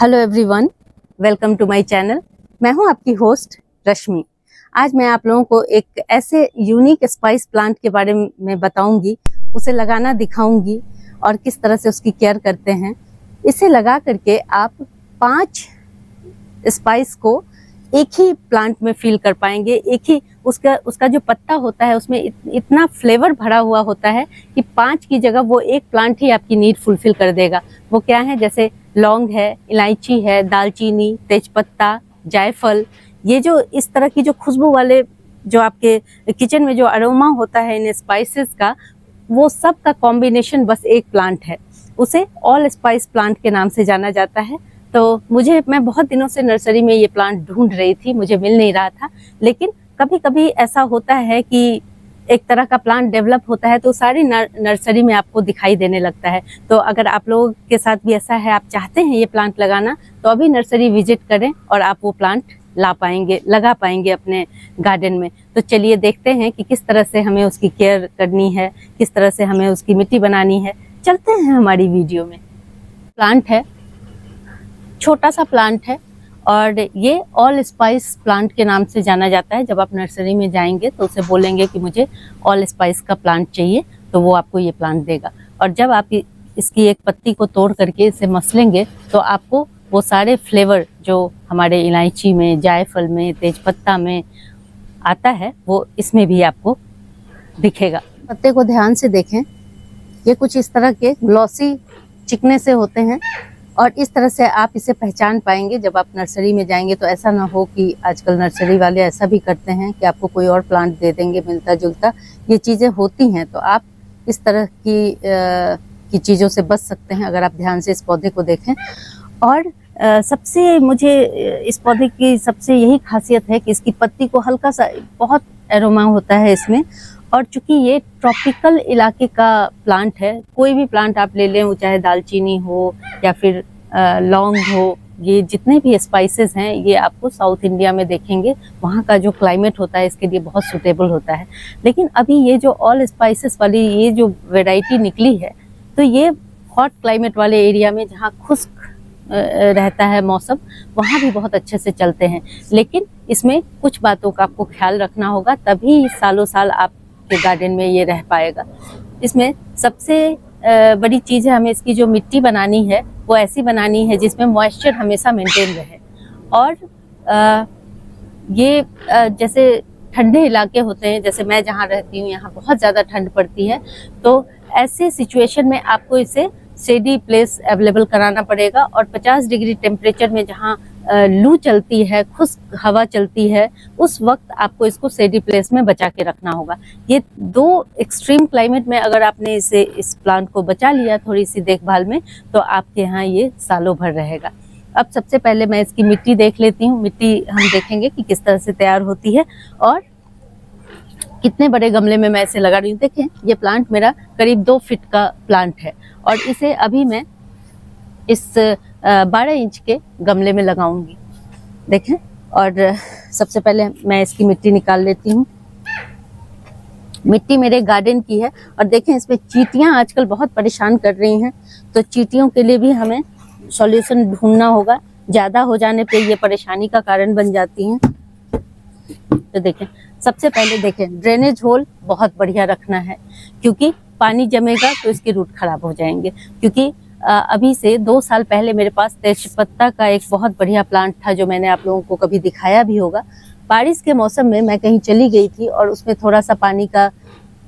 Hello everyone, welcome to my channel. मैं हूं आपकी होस्ट रश्मि। आज मैं आप लोगों को एक ऐसे यूनिक स्पाइस प्लांट के बारे में बताऊंगी, उसे लगाना दिखाऊंगी और किस तरह से उसकी केयर करते हैं। इसे लगा करके आप 5 स्पाइस को एक ही प्लांट में फील कर पाएंगे। एक ही उसका जो पत्ता होता है उसमें इतना फ्लेवर भरा हुआ होता है कि 5 की जगह वो एक प्लांट ही आपकी नीड फुलफिल कर देगा। वो क्या है, जैसे लौंग है, इलायची है, दालचीनी, तेजपत्ता, जायफल, ये जो इस तरह की जो खुशबू वाले जो आपके किचन में जो अरोमा होता है इन स्पाइसेस का, वो सब का कॉम्बिनेशन बस एक प्लांट है। उसे ऑल स्पाइस प्लांट के नाम से जाना जाता है। तो मैं बहुत दिनों से नर्सरी में ये प्लांट ढूंढ रही थी, मुझे मिल नहीं रहा था। लेकिन कभी कभी ऐसा होता है कि एक तरह का प्लांट डेवलप होता है तो सारी नर्सरी में आपको दिखाई देने लगता है। तो अगर आप लोगों के साथ भी ऐसा है, आप चाहते हैं ये प्लांट लगाना, तो अभी नर्सरी विजिट करें और आप वो प्लांट लगा पाएंगे अपने गार्डन में। तो चलिए देखते हैं कि किस तरह से हमें उसकी केयर करनी है, किस तरह से हमें उसकी मिट्टी बनानी है। चलते हैं हमारी वीडियो में। प्लांट है, छोटा सा प्लांट है और ये ऑल स्पाइस प्लांट के नाम से जाना जाता है। जब आप नर्सरी में जाएंगे तो उसे बोलेंगे कि मुझे ऑल स्पाइस का प्लांट चाहिए, तो वो आपको ये प्लांट देगा। और जब आप इसकी एक पत्ती को तोड़ करके इसे मसलेंगे तो आपको वो सारे फ्लेवर जो हमारे इलायची में, जायफल में, तेजपत्ता में आता है, वो इसमें भी आपको दिखेगा। पत्ते को ध्यान से देखें, ये कुछ इस तरह के ग्लॉसी चिकने से होते हैं और इस तरह से आप इसे पहचान पाएंगे जब आप नर्सरी में जाएंगे। तो ऐसा ना हो कि आजकल नर्सरी वाले ऐसा भी करते हैं कि आपको कोई और प्लांट दे देंगे मिलता जुलता, ये चीज़ें होती हैं। तो आप इस तरह की चीज़ों से बच सकते हैं अगर आप ध्यान से इस पौधे को देखें। और सबसे मुझे इस पौधे की सबसे यही खासियत है कि इसकी पत्ती को हल्का सा बहुत एरोमा होता है इसमें। और चूंकि ये ट्रॉपिकल इलाके का प्लांट है, कोई भी प्लांट आप ले लें, वो चाहे दालचीनी हो या फिर लौंग हो, ये जितने भी स्पाइसेस हैं ये आपको साउथ इंडिया में देखेंगे, वहाँ का जो क्लाइमेट होता है इसके लिए बहुत सूटेबल होता है। लेकिन अभी ये जो ऑल स्पाइसेस वाली ये जो वैरायटी निकली है, तो ये हॉट क्लाइमेट वाले एरिया में जहाँ खुश्क रहता है मौसम, वहाँ भी बहुत अच्छे से चलते हैं। लेकिन इसमें कुछ बातों का आपको ख्याल रखना होगा, तभी सालों साल आप के गार्डन में ये रह पाएगा। इसमें सबसे बड़ी चीज़ है, हमें इसकी जो मिट्टी बनानी है वो ऐसी बनानी है जिसमें मॉइस्चर हमेशा मेंटेन रहे। और ये जैसे ठंडे इलाके होते हैं, जैसे मैं जहाँ रहती हूँ यहाँ बहुत ज़्यादा ठंड पड़ती है, तो ऐसे सिचुएशन में आपको इसे शेडी प्लेस अवेलेबल कराना पड़ेगा। और 50 डिग्री टेम्परेचर में जहाँ लू चलती है, खुश्क हवा चलती है, उस वक्त आपको इसको शेडी प्लेस में बचा के रखना होगा। ये 2 एक्सट्रीम क्लाइमेट में अगर आपने इसे इस प्लांट को बचा लिया थोड़ी सी देखभाल में, तो आपके यहाँ ये सालों भर रहेगा। अब सबसे पहले मैं इसकी मिट्टी देख लेती हूँ। मिट्टी हम देखेंगे कि किस तरह से तैयार होती है और कितने बड़े गमले में मैं इसे लगा रही हूँ। देखें, ये प्लांट मेरा करीब 2 फीट का प्लांट है और इसे अभी मैं इस 12 इंच के गमले में लगाऊंगी। देखें, और सबसे पहले मैं इसकी मिट्टी निकाल लेती हूँ। मिट्टी मेरे गार्डन की है और देखें इसमें चींटियाँ आजकल बहुत परेशान कर रही हैं, तो चींटियों के लिए भी हमें सॉल्यूशन ढूंढना होगा। ज़्यादा हो जाने पे ये परेशानी का कारण बन जाती हैं। तो देखें, सबसे पहले देखें ड्रेनेज होल बहुत बढ़िया रखना है, क्योंकि पानी जमेगा तो इसके रूट खराब हो जाएंगे। क्योंकि अभी से 2 साल पहले मेरे पास तेजपत्ता का एक बहुत बढ़िया प्लांट था, जो मैंने आप लोगों को कभी दिखाया भी होगा। बारिश के मौसम में मैं कहीं चली गई थी और उसमें थोड़ा सा पानी का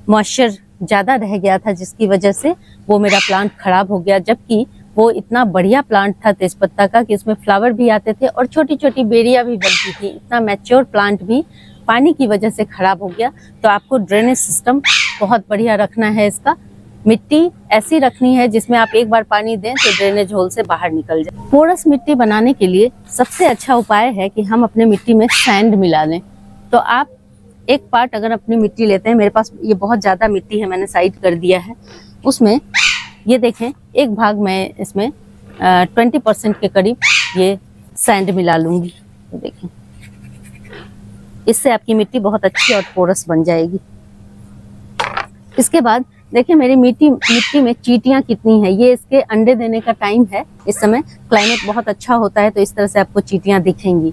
मॉइस्चर ज़्यादा रह गया था, जिसकी वजह से वो मेरा प्लांट खराब हो गया। जबकि वो इतना बढ़िया प्लांट था तेजपत्ता का कि उसमें फ्लावर भी आते थे और छोटी छोटी बेरियाँ भी बनती थी। इतना मैच्योर प्लांट भी पानी की वजह से खराब हो गया। तो आपको ड्रेनेज सिस्टम बहुत बढ़िया रखना है। इसका मिट्टी ऐसी रखनी है जिसमें आप एक बार पानी दें तो ड्रेनेज होल से बाहर निकल जाए। पोरस मिट्टी बनाने के लिए सबसे अच्छा उपाय है कि हम अपने मिट्टी में सैंड मिला लें। तो आप एक पार्ट अगर अपनी मिट्टी लेते हैं, मेरे पास ये बहुत ज़्यादा मिट्टी है, मैंने साइड कर दिया है, उसमें ये देखें एक भाग मैं इसमें 20% के करीब ये सैंड मिला लूँगी। तो देखें, इससे आपकी मिट्टी बहुत अच्छी और पोरस बन जाएगी। इसके बाद देखिए मेरी मिट्टी में चींटियां कितनी है, ये इसके अंडे देने का टाइम है। इस समय क्लाइमेट बहुत अच्छा होता है तो इस तरह से आपको चींटियां दिखेंगी।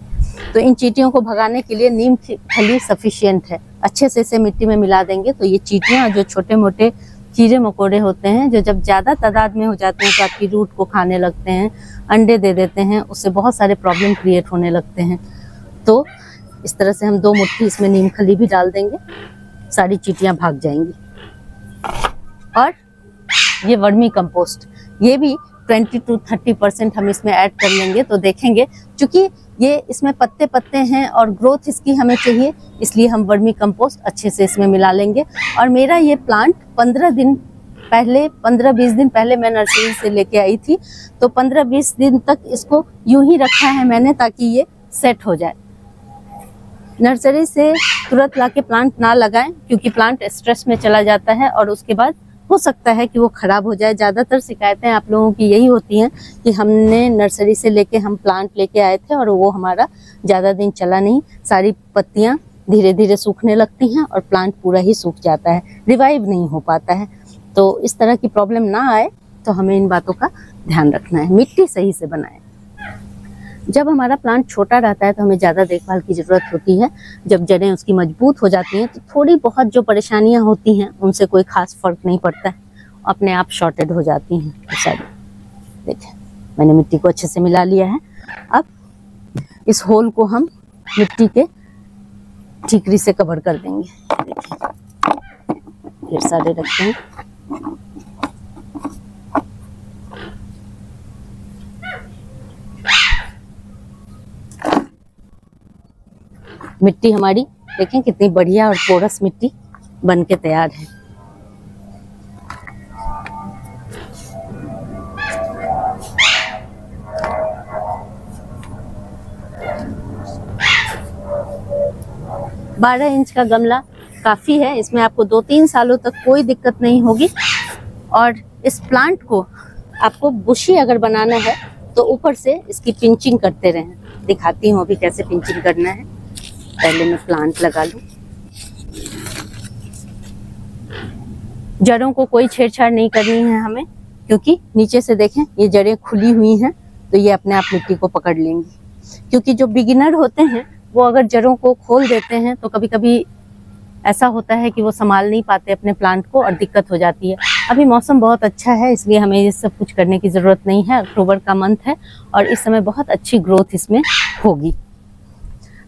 तो इन चींटियों को भगाने के लिए नीम की खली सफिशियंट है। अच्छे से इसे मिट्टी में मिला देंगे तो ये चींटियाँ जो छोटे मोटे कीड़े मकोड़े होते हैं जो जब ज़्यादा तादाद में हो जाते हैं तो आपकी रूट को खाने लगते हैं, अंडे दे देते हैं, उससे बहुत सारे प्रॉब्लम क्रिएट होने लगते हैं। तो इस तरह से हम 2 मुट्ठी इसमें नीम खली भी डाल देंगे, सारी चींटियाँ भाग जाएंगी। और ये वर्मी कंपोस्ट, ये भी 20 से 30% हम इसमें ऐड कर लेंगे। तो देखेंगे चूँकि ये इसमें पत्ते पत्ते हैं और ग्रोथ इसकी हमें चाहिए, इसलिए हम वर्मी कंपोस्ट अच्छे से इसमें मिला लेंगे। और मेरा ये प्लांट 15-20 दिन पहले मैं नर्सरी से लेके आई थी, तो 15-20 दिन तक इसको यूं ही रखा है मैंने ताकि ये सेट हो जाए। नर्सरी से तुरंत लाके प्लांट ना लगाएं क्योंकि प्लांट स्ट्रेस में चला जाता है और उसके बाद हो सकता है कि वो ख़राब हो जाए। ज़्यादातर शिकायतें आप लोगों की यही होती हैं कि हमने नर्सरी से लेके हम प्लांट लेके आए थे और वो हमारा ज़्यादा दिन चला नहीं, सारी पत्तियां धीरे धीरे सूखने लगती हैं और प्लांट पूरा ही सूख जाता है, रिवाइव नहीं हो पाता है। तो इस तरह की प्रॉब्लम ना आए तो हमें इन बातों का ध्यान रखना है। मिट्टी सही से बनाएं। जब हमारा प्लांट छोटा रहता है तो हमें ज़्यादा देखभाल की ज़रूरत होती है। जब जड़ें उसकी मजबूत हो जाती हैं तो थोड़ी बहुत जो परेशानियां होती हैं उनसे कोई खास फर्क नहीं पड़ता है, अपने आप शॉर्टेड हो जाती हैं। तो सारी देखिए मैंने मिट्टी को अच्छे से मिला लिया है। अब इस होल को हम मिट्टी के ठीकरी से कवर कर देंगे। देखिए ढेर सारे रखते हैं। मिट्टी हमारी देखें कितनी बढ़िया और पोरस मिट्टी बनके तैयार है। बारह इंच का गमला काफी है, इसमें आपको 2-3 सालों तक कोई दिक्कत नहीं होगी। और इस प्लांट को आपको बुशी अगर बनाना है तो ऊपर से इसकी पिंचिंग करते रहें। दिखाती हूँ अभी कैसे पिंचिंग करना है। पहले मैं प्लांट लगा लूं। जड़ों को कोई छेड़छाड़ नहीं करनी है हमें क्योंकि नीचे से देखें ये जड़ें खुली हुई हैं तो ये अपने आप मिट्टी को पकड़ लेंगी। क्योंकि जो बिगिनर होते हैं वो अगर जड़ों को खोल देते हैं तो कभी कभी ऐसा होता है कि वो संभाल नहीं पाते अपने प्लांट को और दिक्कत हो जाती है। अभी मौसम बहुत अच्छा है इसलिए हमें ये सब कुछ करने की ज़रूरत नहीं है। अक्टूबर का मंथ है और इस समय बहुत अच्छी ग्रोथ इसमें होगी।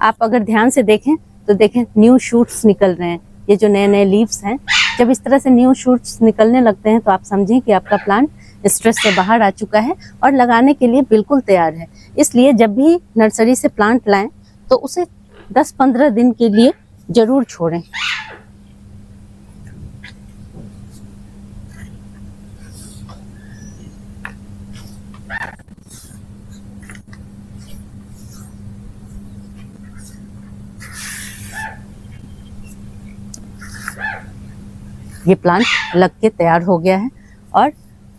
आप अगर ध्यान से देखें तो देखें न्यू शूट्स निकल रहे हैं। ये जो नए नए लीव्स हैं, जब इस तरह से न्यू शूट्स निकलने लगते हैं तो आप समझें कि आपका प्लांट स्ट्रेस से बाहर आ चुका है और लगाने के लिए बिल्कुल तैयार है। इसलिए जब भी नर्सरी से प्लांट लाएं तो उसे 10-15 दिन के लिए ज़रूर छोड़ें। ये प्लांट लग के तैयार हो गया है और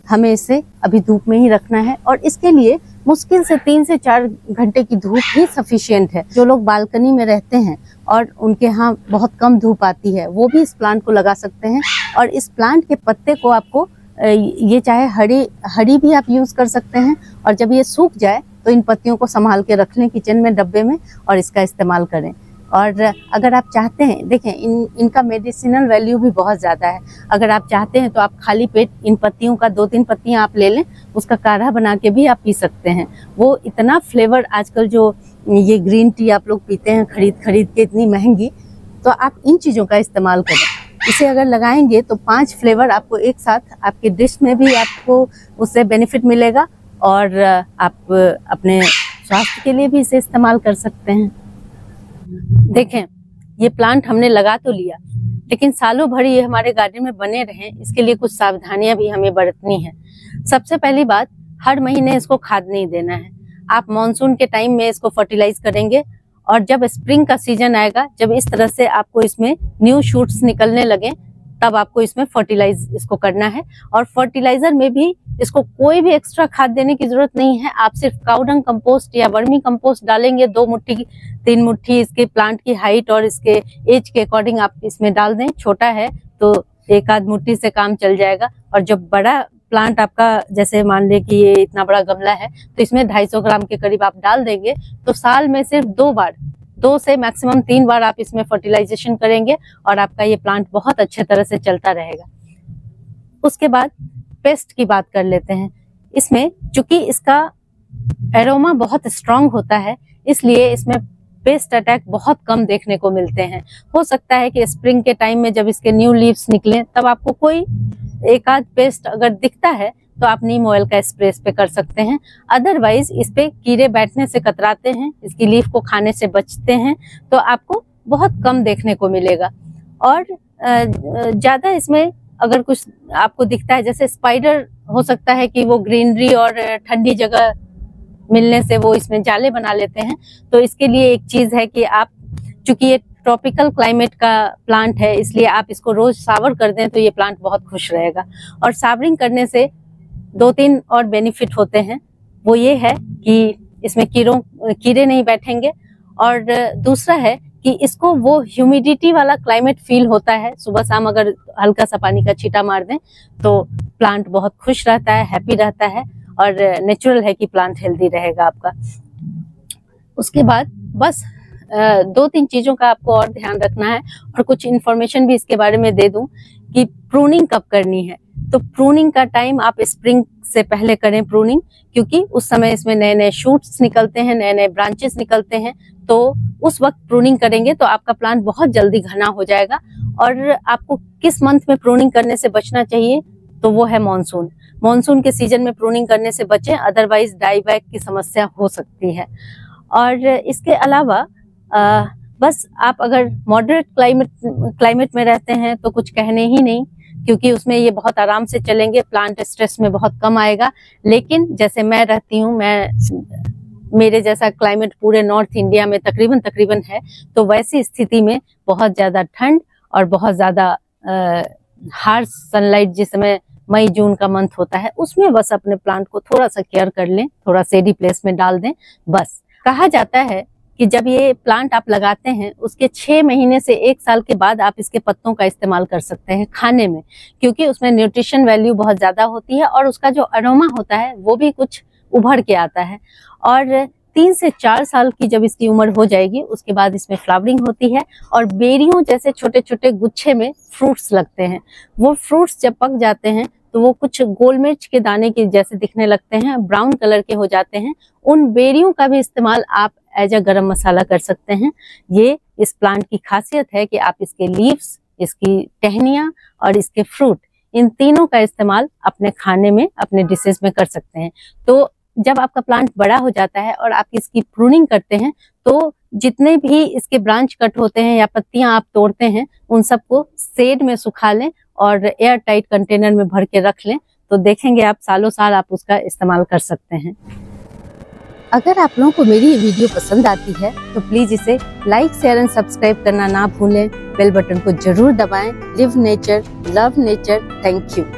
हमें इसे अभी धूप में ही रखना है और इसके लिए मुश्किल से 3 से 4 घंटे की धूप ही सफिशिएंट है। जो लोग बालकनी में रहते हैं और उनके यहाँ बहुत कम धूप आती है वो भी इस प्लांट को लगा सकते हैं। और इस प्लांट के पत्ते को आपको ये चाहे हरी भी आप यूज़ कर सकते हैं और जब ये सूख जाए तो इन पत्तियों को संभाल के रख लें किचन में डब्बे में और इसका इस्तेमाल करें। और अगर आप चाहते हैं देखें इनका मेडिसिनल वैल्यू भी बहुत ज़्यादा है। अगर आप चाहते हैं तो आप खाली पेट इन पत्तियों का 2-3 पत्तियाँ आप ले लें, उसका काढ़ा बना के भी आप पी सकते हैं। वो इतना फ्लेवर आजकल जो ये ग्रीन टी आप लोग पीते हैं खरीद के इतनी महंगी, तो आप इन चीज़ों का इस्तेमाल करें। इसे अगर लगाएंगे तो 5 फ्लेवर आपको एक साथ आपके डिश में भी आपको उससे बेनिफिट मिलेगा और आप अपने स्वास्थ्य के लिए भी इसे इस्तेमाल कर सकते हैं। देखें ये प्लांट हमने लगा तो लिया लेकिन सालों भर ये हमारे गार्डन में बने रहें इसके लिए कुछ सावधानियां भी हमें बरतनी है। सबसे पहली बात, हर महीने इसको खाद नहीं देना है। आप मॉनसून के टाइम में इसको फर्टिलाइज करेंगे और जब स्प्रिंग का सीजन आएगा, जब इस तरह से आपको इसमें न्यू शूट्स निकलने लगे, तब आपको इसमें फर्टिलाइज इसको करना है। और फर्टिलाइजर में भी इसको कोई भी एक्स्ट्रा खाद देने की जरूरत नहीं है। आप सिर्फ काउडंग कंपोस्ट या वर्मी कंपोस्ट डालेंगे, 2-3 मुट्ठी इसके प्लांट की हाइट और इसके एज के अकॉर्डिंग आप इसमें डाल दें। छोटा है तो एक आध मुट्ठी से काम चल जाएगा। और जब बड़ा प्लांट आपका, जैसे मान लें कि ये इतना बड़ा गमला है, तो इसमें 250 ग्राम के करीब आप डाल देंगे, तो साल में सिर्फ 2 से मैक्सिमम 3 बार आप इसमें फर्टिलाइजेशन करेंगे और आपका ये प्लांट बहुत अच्छे तरह से चलता रहेगा। उसके बाद पेस्ट की बात कर लेते हैं। इसमें चूंकि इसका एरोमा बहुत स्ट्रांग होता है, इसलिए इसमें पेस्ट अटैक बहुत कम देखने को मिलते हैं। हो सकता है कि स्प्रिंग के टाइम में जब इसके न्यू लीव्स निकलें, तब आपको कोई एक आध पेस्ट अगर दिखता है तो आप नीम ऑयल का स्प्रे इस पे कर सकते हैं। अदरवाइज इस पे कीड़े बैठने से कतराते हैं, इसकी लीफ को खाने से बचते हैं, तो आपको बहुत कम देखने को मिलेगा। और ज़्यादा इसमें अगर कुछ आपको दिखता है, जैसे स्पाइडर, हो सकता है कि वो ग्रीनरी और ठंडी जगह मिलने से वो इसमें जाले बना लेते हैं। तो इसके लिए एक चीज़ है कि आप, चूँकि ये ट्रॉपिकल क्लाइमेट का प्लांट है, इसलिए आप इसको रोज सावर कर दें तो ये प्लांट बहुत खुश रहेगा। और सावरिंग करने से 2-3 और बेनिफिट होते हैं। वो ये है कि इसमें कीड़े नहीं बैठेंगे, और दूसरा है कि इसको वो ह्यूमिडिटी वाला क्लाइमेट फील होता है। सुबह शाम अगर हल्का सा पानी का छींटा मार दें तो प्लांट बहुत खुश रहता है, हैप्पी रहता है, और नेचुरल है कि प्लांट हेल्दी रहेगा आपका। उसके बाद बस 2-3 चीज़ों का आपको और ध्यान रखना है। और कुछ इन्फॉर्मेशन भी इसके बारे में दे दूं कि प्रूनिंग कब करनी है। तो प्रूनिंग का टाइम आप स्प्रिंग से पहले करें प्रूनिंग, क्योंकि उस समय इसमें नए नए शूट्स निकलते हैं, नए नए ब्रांचेस निकलते हैं। तो उस वक्त प्रूनिंग करेंगे तो आपका प्लांट बहुत जल्दी घना हो जाएगा। और आपको किस मंथ में प्रूनिंग करने से बचना चाहिए, तो वो है मानसून। मानसून के सीजन में प्रूनिंग करने से बचें, अदरवाइज डाईबैक की समस्या हो सकती है। और इसके अलावा बस आप अगर मॉडरेट क्लाइमेट में रहते हैं तो कुछ कहने ही नहीं, क्योंकि उसमें ये बहुत आराम से चलेंगे, प्लांट स्ट्रेस में बहुत कम आएगा। लेकिन जैसे मैं रहती हूँ, मेरे जैसा क्लाइमेट पूरे नॉर्थ इंडिया में तकरीबन है, तो वैसी स्थिति में बहुत ज़्यादा ठंड और बहुत ज़्यादा हार्श सनलाइट, जिसमें मई जून का मंथ होता है, उसमें बस अपने प्लांट को थोड़ा सा केयर कर लें, थोड़ा सेडी प्लेस में डाल दें बस। कहा जाता है कि जब ये प्लांट आप लगाते हैं, उसके 6 महीने से 1 साल के बाद आप इसके पत्तों का इस्तेमाल कर सकते हैं खाने में, क्योंकि उसमें न्यूट्रिशन वैल्यू बहुत ज़्यादा होती है और उसका जो अरोमा होता है वो भी कुछ उभर के आता है। और 3 से 4 साल की जब इसकी उम्र हो जाएगी, उसके बाद इसमें फ्लावरिंग होती है और बेरियों जैसे छोटे छोटे गुच्छे में फ्रूट्स लगते हैं। वो फ्रूट्स जब पक जाते हैं तो वो कुछ गोलमिर्च के दाने के जैसे दिखने लगते हैं, ब्राउन कलर के हो जाते हैं। उन बेरियों का भी इस्तेमाल आप एज अ गरम मसाला कर सकते हैं। ये इस प्लांट की खासियत है कि आप इसके लीव्स, इसकी टहनियाँ और इसके फ्रूट, इन तीनों का इस्तेमाल अपने खाने में, अपने डिशेज में कर सकते हैं। तो जब आपका प्लांट बड़ा हो जाता है और आप इसकी प्रूनिंग करते हैं, तो जितने भी इसके ब्रांच कट होते हैं या पत्तियां आप तोड़ते हैं, उन सबको शेड में सुखा लें और एयर टाइट कंटेनर में भर के रख लें, तो देखेंगे आप सालों साल आप उसका इस्तेमाल कर सकते हैं। अगर आप लोगों को मेरी ये वीडियो पसंद आती है तो प्लीज इसे लाइक, शेयर एंड सब्सक्राइब करना ना भूलें। बेल बटन को जरूर दबाएं। Live nature, love nature. Thank you.